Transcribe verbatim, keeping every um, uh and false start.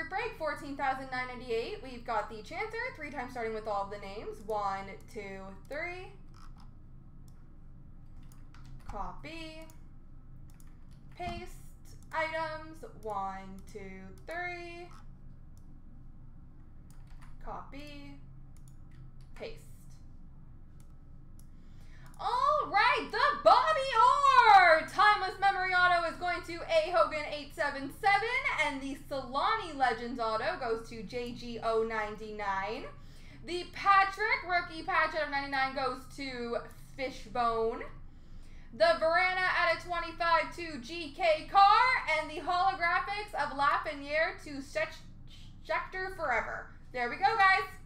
group break, fourteen thousand nine hundred ninety-eight. We've got the chancer, three times starting with all of the names. One, two, three. Copy. Paste items. One, two, three. Copy. Paste. Alright, the Bobby Orr Timeless Memory Auto is going to A. Hogan eight seven seven, and the Solani Legends Auto goes to J G zero nine nine. The Patrick Rookie Patch out of ninety-nine goes to Fishbone. The Verana out of twenty-five to G K Carr, and the Holographics of Lafreniere to Schechter Forever. There we go, guys.